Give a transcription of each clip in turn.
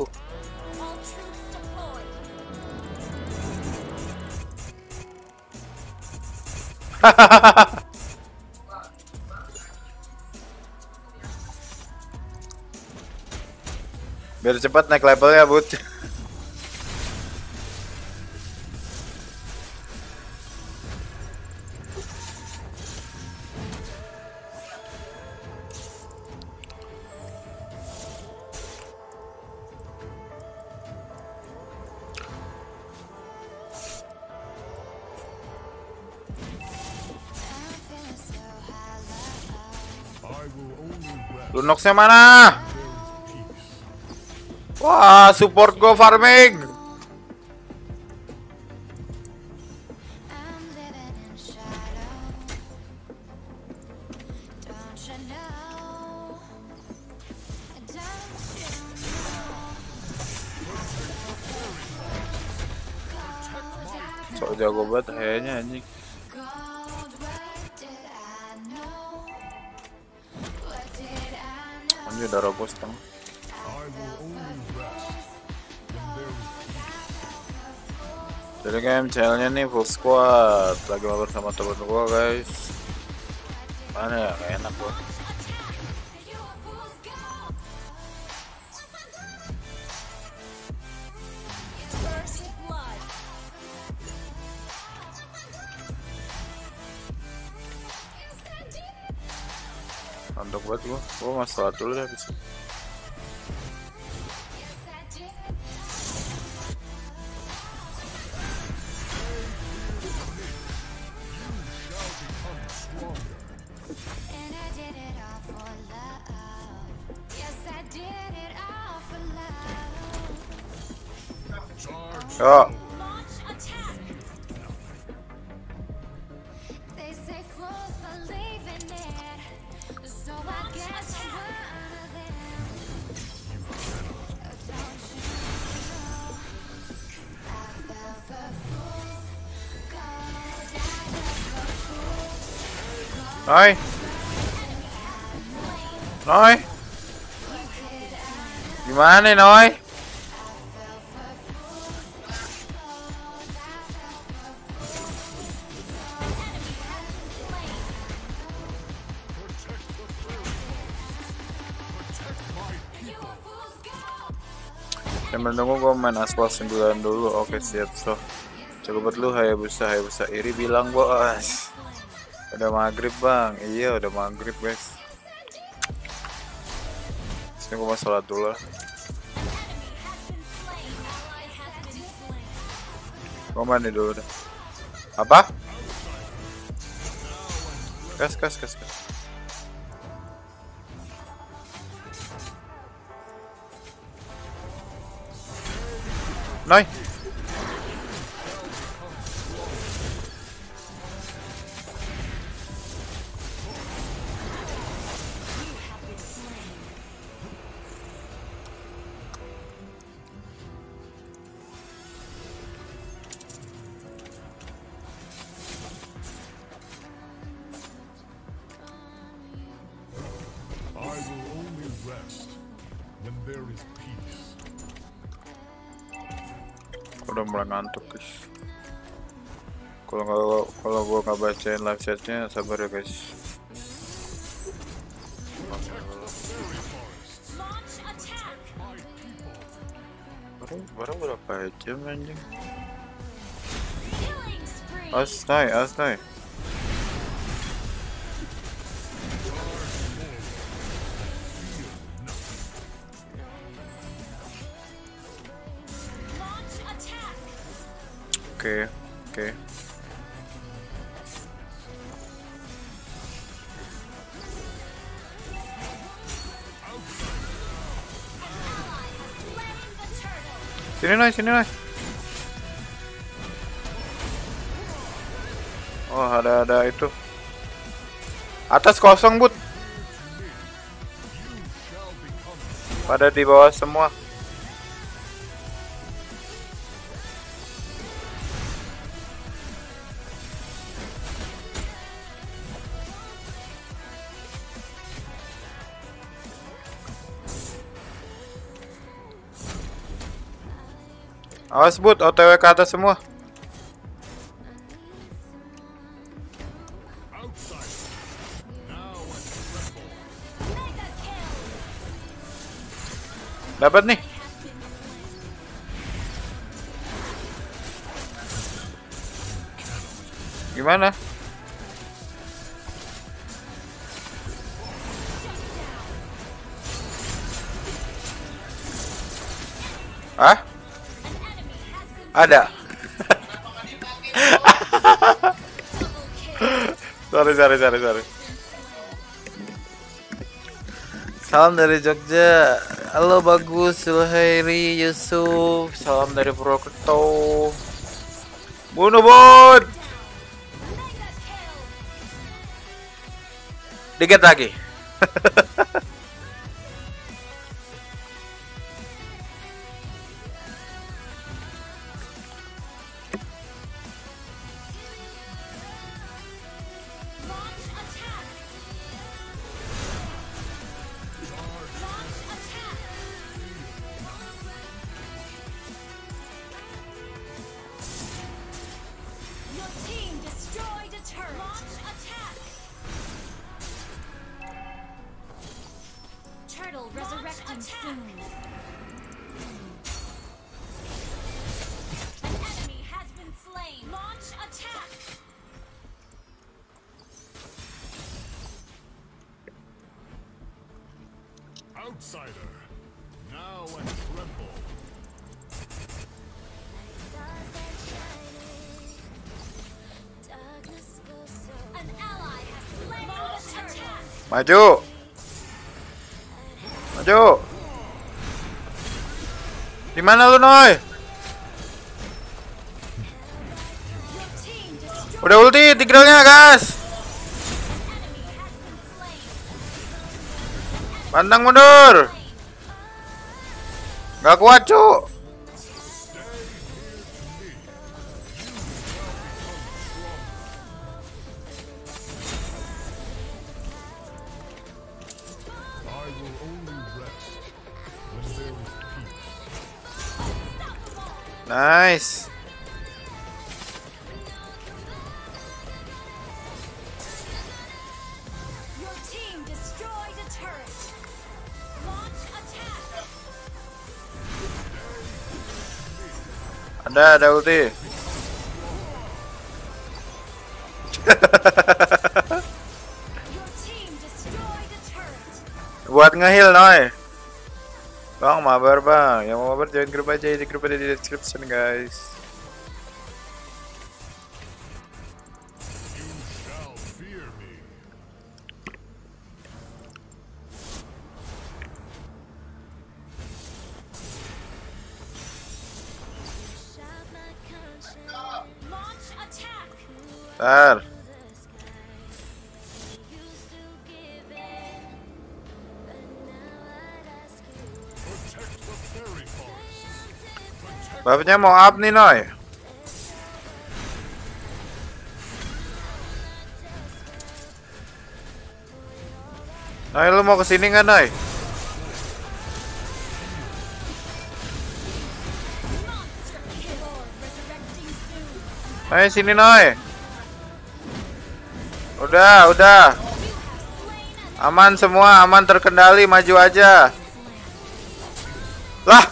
Tuh. Hahaha. Biar cepat naik level ya, Bud. Lunoxnya mana? Wah, support go farming. Sok jago banget kayaknya anjing. Anjir udah roboh setengah. Jadi game channelnya nih full squad, lagi mabar sama temen gua guys. Mana ya, gak enak gua. Mantap banget gua masalah dulu deh abis. Oh. Hai. Noi. Gimana nih, Noi? Sambil nunggu gue main aspal 9 dulu. Oke, siap so. Coba buat lu Hayabusa iri bilang bos. Udah maghrib bang. Iya udah maghrib guys. Sini gue mau sholat dulu. Gue mandi dulu dah. Apa? Gas. Noi. I will only rest when there is peace. Udah mulai ngantuk guys. Kalau gua nggak bacain live chatnya, sabar ya guys. Baru berapa jam anjing? Asnai. Oke. Sini, Noi. Oh, ada itu. Atas kosong, Bud. Pada di bawah semua. Awas Bud, OTW ke atas semua. Dapat nih. Gimana? Hah? Ada. Sorry. Salam dari Jogja. Halo Bagus, Sulhairi, Yusuf. Salam dari Purwokerto. Bunuh bot. Dikit lagi. Maju. Di mana lu, Noy? Udah ulti tigralnya, guys. Pantang mundur. Gak kuat, cu. Nice. Your team destroyed a turret. Launch attack. Ada ulti. Your team destroyed a turret. Buat nge-heal, Noy. Bang, mabar bang. Yang mau mabar join grup aja, di grup ada di description guys. Bentar. Bapaknya mau up nih, Noy. Noy, lu mau kesini nggak, Noy? Noy, sini, Noy. Udah. Aman semua, aman terkendali, maju aja. Lah.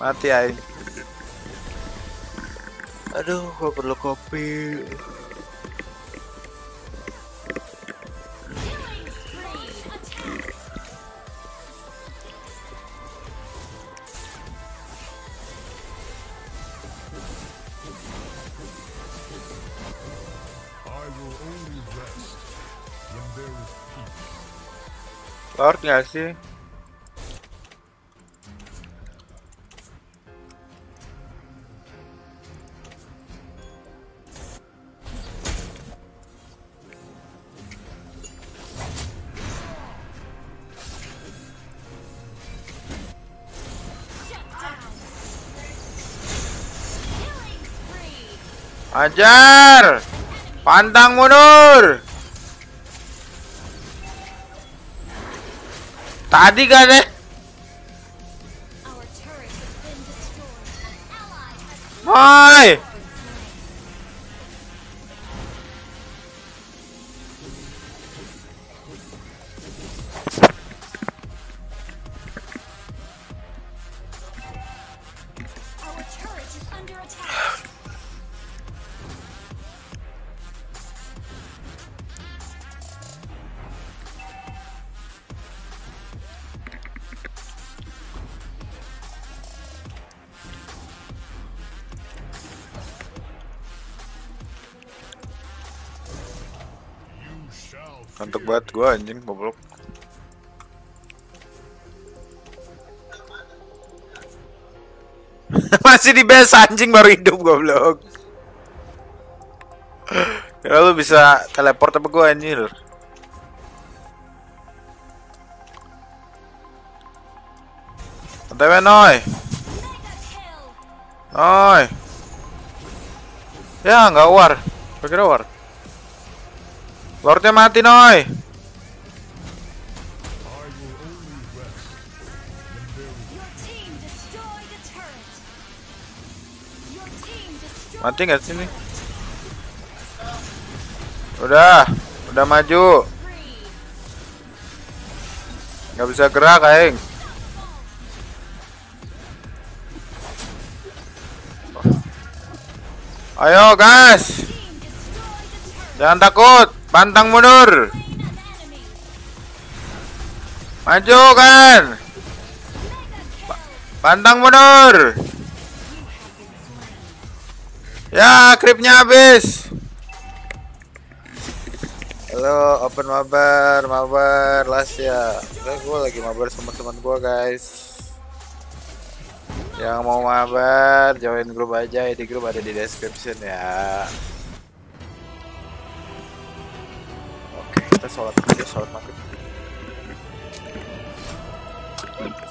Mati ay. Aduh, gua perlu kopi. Lord nggak sih? Ajar! Pantang mundur! Tadi gak deh. Hai. Kantuk banget gue anjing, goblok. Masih di base anjing, baru hidup goblok. Ya lu bisa teleport apa gue anjir. Santai noy. Noy. Ya nggak war, kira war. Lordnya mati noy. Mati nggak sini? Udah maju. Nggak bisa gerak aing. Ayo guys, jangan takut. Pantang mundur. Maju kan. Pantang mundur. Ya, creepnya habis. Halo, open mabar last ya. Gue lagi mabar sama teman gue guys. Yang mau mabar, join grup aja. Di grup ada di description ya. Kita sholat maghrib.